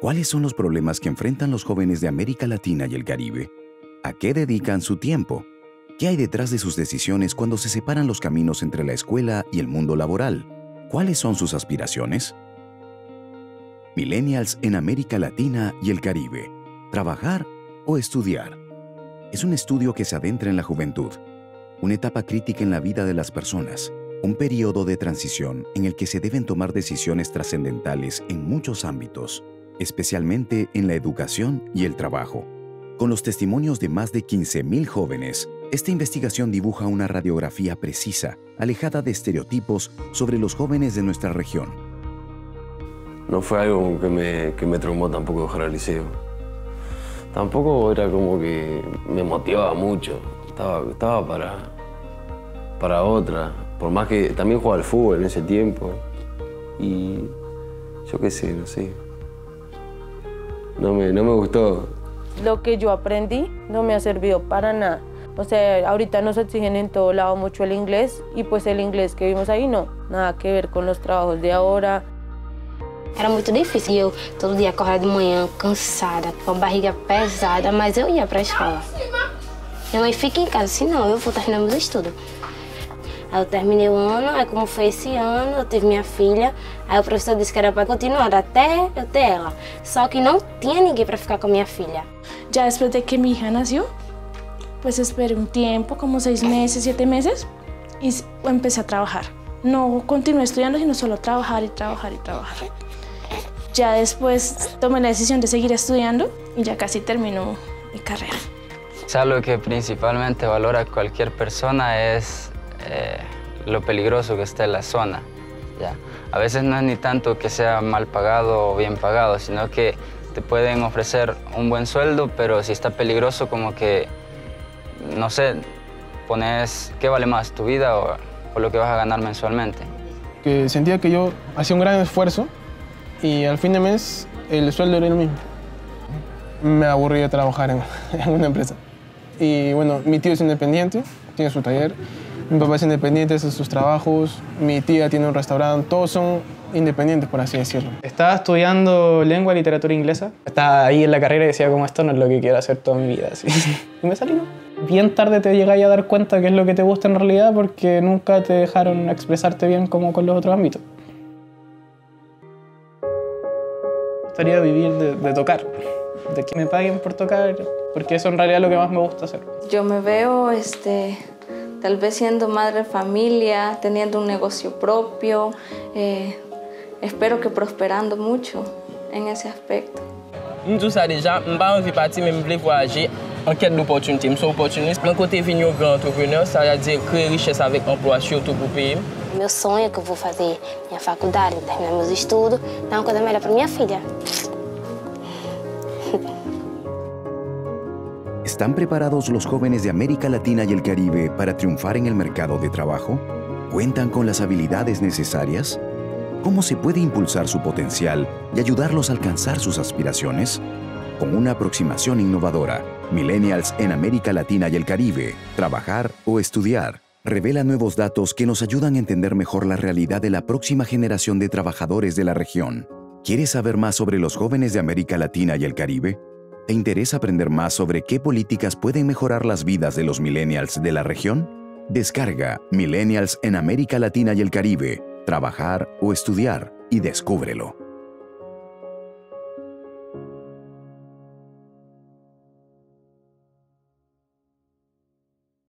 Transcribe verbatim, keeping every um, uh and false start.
¿Cuáles son los problemas que enfrentan los jóvenes de América Latina y el Caribe? ¿A qué dedican su tiempo? ¿Qué hay detrás de sus decisiones cuando se separan los caminos entre la escuela y el mundo laboral? ¿Cuáles son sus aspiraciones? Millennials en América Latina y el Caribe. ¿Trabajar o estudiar? Es un estudio que se adentra en la juventud, una etapa crítica en la vida de las personas, un periodo de transición en el que se deben tomar decisiones trascendentales en muchos ámbitos, especialmente en la educación y el trabajo. Con los testimonios de más de quince mil jóvenes, esta investigación dibuja una radiografía precisa, alejada de estereotipos sobre los jóvenes de nuestra región. No fue algo que me, que me traumó tampoco dejar el liceo. Tampoco era como que me motivaba mucho. Estaba, estaba para, para otra. Por más que también jugaba al fútbol en ese tiempo. Y yo qué sé, no sé. No me, no me gustó. Lo que yo aprendí no me ha servido para nada. O sea, ahorita nos exigen en todo lado mucho el inglés y pues el inglés que vimos ahí no, nada que ver con los trabajos de ahora. Era muy difícil, yo todo día corría de mañana cansada, con barriga pesada, mas eu ia para a escola. Minha mãe fica em casa, assim não, eu vou terminar meus estudos. Aí eu terminei o ano, aí como foi esse ano, eu tive minha filha, aí o professor disse que era para continuar até eu ter ela. Só que não tinha ninguém para ficar com minha filha. Já depois de que minha hija nasceu, pues esperé un tiempo, como seis meses, siete meses, y empecé a trabajar. No continué estudiando, sino solo trabajar y trabajar y trabajar. Ya después tomé la decisión de seguir estudiando y ya casi terminó mi carrera. O sea, lo que principalmente valora cualquier persona es eh, lo peligroso que está en la zona. ¿Ya? A veces no es ni tanto que sea mal pagado o bien pagado, sino que te pueden ofrecer un buen sueldo, pero si está peligroso, como que no sé, pones qué vale más, tu vida o, o lo que vas a ganar mensualmente. Que sentía que yo hacía un gran esfuerzo y al fin de mes el sueldo era el mismo. Me aburrí de trabajar en, en una empresa. Y bueno, mi tío es independiente, tiene su taller, mi papá es independiente, hace sus trabajos, mi tía tiene un restaurante, todos son independientes, por así decirlo. Estaba estudiando lengua y literatura inglesa. Estaba ahí en la carrera y decía, como esto no es lo que quiero hacer toda mi vida. Así. Y me salí, ¿no? Bien tarde te llegáis a dar cuenta qué es lo que te gusta en realidad porque nunca te dejaron expresarte bien como con los otros ámbitos. Me gustaría vivir de, de tocar, de que me paguen por tocar, porque eso en realidad es lo que más me gusta hacer. Yo me veo este, tal vez siendo madre de familia, teniendo un negocio propio, eh, espero que prosperando mucho en ese aspecto. Yo sé que ya me voy a partir, me voy a viajar. En quête d'opportunités, je suis opportuniste. Mon côté venir au grand entrepreneur, ça veut dire créer richesse avec emploi, surtout pour le pays. Meu sonho é que eu vou fazer minha faculdade, terminar meus estudos, dar uma coisa melhor para minha filha. ¿Están preparados los jóvenes de América Latina y el Caribe para triunfar en el mercado de trabajo? ¿Cuentan con las habilidades necesarias? ¿Cómo se puede impulsar su potencial y ayudarlos a alcanzar sus aspiraciones? Con una aproximación innovadora, Millennials en América Latina y el Caribe, trabajar o estudiar, revela nuevos datos que nos ayudan a entender mejor la realidad de la próxima generación de trabajadores de la región. ¿Quieres saber más sobre los jóvenes de América Latina y el Caribe? ¿Te interesa aprender más sobre qué políticas pueden mejorar las vidas de los Millennials de la región? Descarga Millennials en América Latina y el Caribe, trabajar o estudiar y descúbrelo.